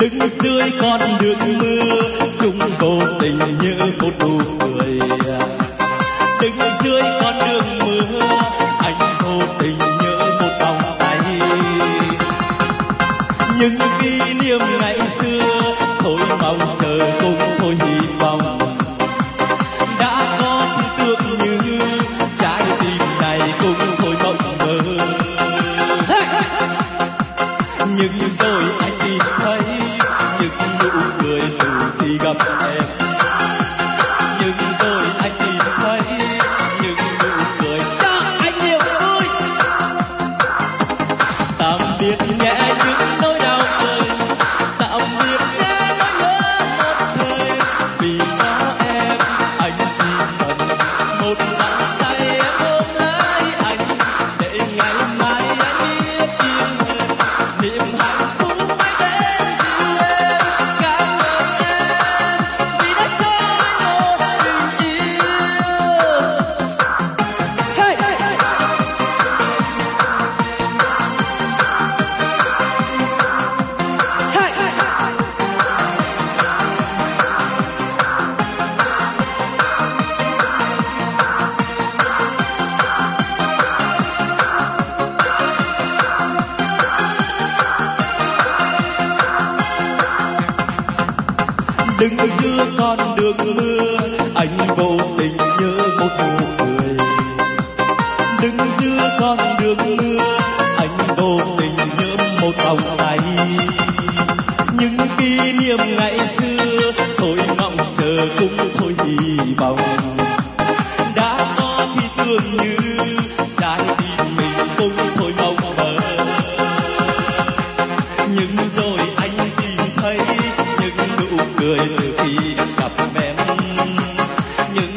Đứng dưới con đường mưa, chúng vô tình như một nụ cười. Đứng dưới con đường mưa, anh vô tình nhớ một vòng tay. Những kỷ niệm ngày xưa, thôi mong chờ cùng thôi hy vọng. Đã có thứ tương như trái tim này cùng thôi mộng mơ. Nhưng rồi anh tìm thấy những nụ cười dù khi gặp em. Nhưng rồi anh tìm thấy những nụ cười cho anh yêu ơi. Tạm biệt nhé những nỗi đau đời, tạm biệt nhé nỗi nhớ một thời. Vì có em anh chỉ cần một bàn tay em ôm lấy anh, để ngày mai em biết yêu em niềm hạnh phúc. Đứng giữa con đường mưa, anh vô tình nhớ một nụ cười. Đứng giữa con đường mưa, anh vô tình nhớ một vòng tay. Những kỷ niệm ngày xưa, thôi mong chờ cũng thôi hy vọng. Đã có khi tưởng như trái tim mình cũng thôi mong mơ. Nhưng rồi anh tìm thấy những nụ cười từ khi gặp em. Nhưng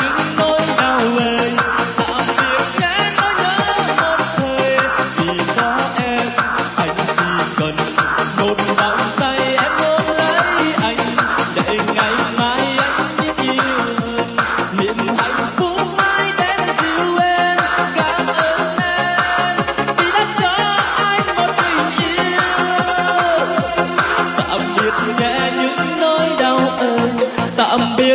những nỗi đau ơi, tạm biệt nhé nỗi nhớ một thời. Vì có em anh chỉ cần một vòng tay em ôm lấy anh, để ngày mai anh biết yêu niềm hạnh phúc. Tạm biệt những nỗi đau ơi, tạm biệt.